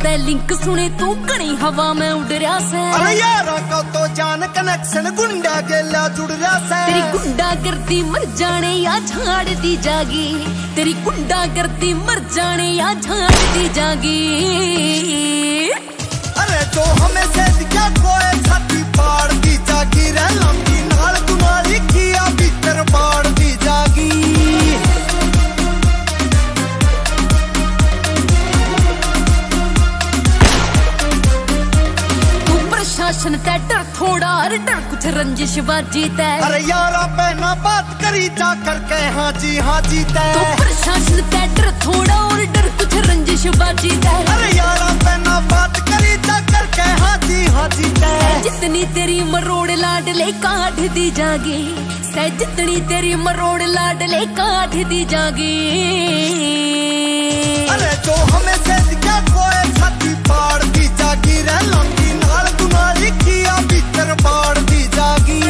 ते लिंक सुने तू कणी हवा में उड़ रहा से। अरे यारा का तो जान कनेक्शन गुंडा के ला जुड़ रहा से। तेरी गुंडा करती मर जाने या झाड़ दी जागी। तेरी गुंडा करती मर जाने या झाड़ दी जागी। अरे तो हमें से दिखा कोई छाती पाड़ दी जागी। रे लंबी नाल तुम्हारी किया भीतर पाड़ दी जागी। शासन ते डर थोड़ा अरे डर कुछ रंजिश बाजी ते। अरे यारा पहना बात करी जा करके हाजी हाजी ते। तो प्रशासन ते डर थोड़ा और डर कुछ रंजिश बाजी ते। अरे यारा पहना बात करी जा करके हाजी हाजी ते। जितनी तेरी मरोड़ लाडले काट दी जागी। सह जितनी तेरी मरोड़ लाडले काट दी जागी। अरे जो हमें से क्या कोई छाती पाड़ दी जागी। रे लंबी किया भीतर बाढ़ दी जागी।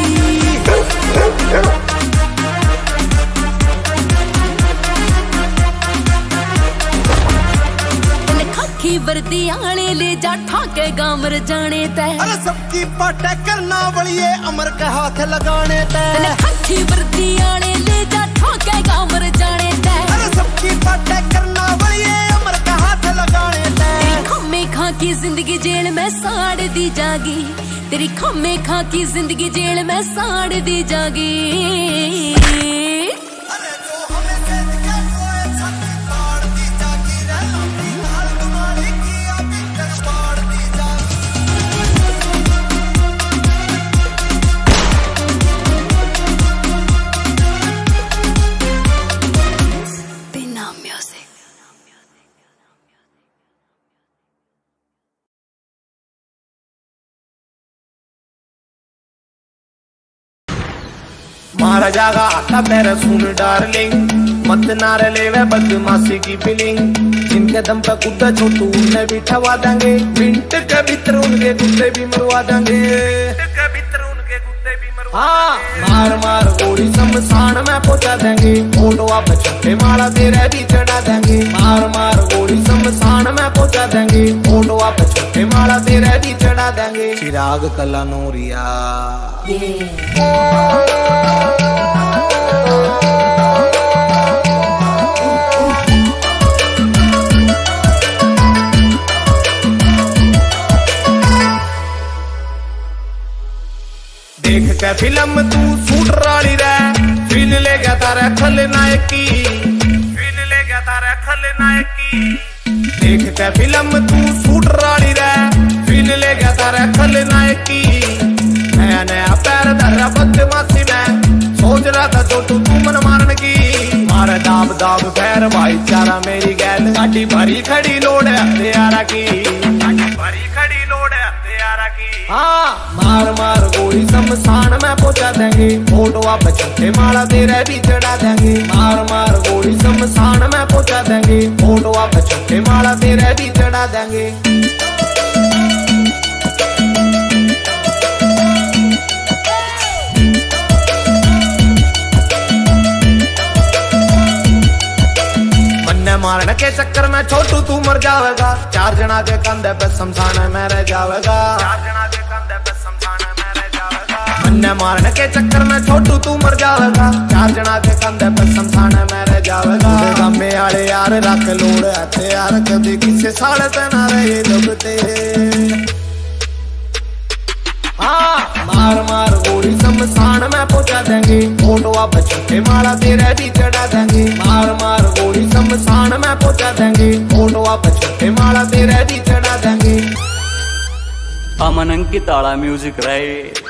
खाकी वर्दी आने ले जा ठाके गामर जाने तय। अरे सबकी पाटे करना बलिए अमर के हाथ लगाने तय। खाकी वर्दी आने ले जा ठाके गामर जाने तय। अरे सबकी पाटे करना बलिए अमर के हाथ लगाने तय। खामे खा की जिंदगी जेल में साड़ दी जागी। तेरी खामे खा की जिंदगी जेल में साड़ दी जागी। मारा जागा आता पैरा सुन डार्लिंग। मत ना ले वे बदमाशी की फीलिंग। जिनके दम पे कुत्ता जो तू उन्हें बिठवा देंगे। मिनट के भीतर उनके कुत्ते भी मरवा देंगे। हाँ मार मार गोली शमशान में पहुंचा देंगे। फोटोआ पे छक्के मारा तेरे भी चढ़ा देंगे। मार मार गोली शमशान में पहुंचा देंगे। फोटोआ पे छक्के मारा तेरे भी चढ़ा देंगे। चिराग कलानोरिया देख के फिल्म तू सूट राली रे। फील ले गया तारा खलनायक की। फील ले गया तारा खलनायक की। देख के फिल्म तू सूट राली रे। फील ले गया तारा खलनायक की। नया नया पैर धरा बदमाशी में। सोच रहा था जो तू मन मारन की। मारे दाब दाब पैर भाईचारा मेरी गैल। गाड़ी भरी खड़ी लोड है हथियारा की। गाड़ी भरी खड़ी लोड है हथियारा की। हाँ मार मार गोली शमशान में पहुंचा देंगे। फोटोआ पे छक्के मारा तेरे भी चढ़ा देंगे। मार मार गोली शमशान में पहुंचा देंगे। फोटोआ पे छक्के मारा तेरे भी चढ़ा देंगे। मारने के चक्कर में छोटू तू मर जावेगा। चार जना के कंधे पे शमशान में रह जावेगा। चार जना के कंधे पे शमशान में रह जावेगा। मन्ने मारने के चक्कर में छोटू तू मर जावेगा। चार जना के कंधे पे शमशान में रह जावेगा। गमे आले यार रख लोड़ हथियार। कभी किसी साले से ना रहे दबते। हाँ मार मार गोली शमशान में पहुंचा देंगे। फोटोआ पे छक्के मारा तेरे भी चढ़ा देंगे। मार मार गोली शमशान में पहुंचा देंगे। फोटोआ पे छक्के मारा तेरे भी चढ़ा देंगे। अमन अंकित आला म्यूजिक राइट।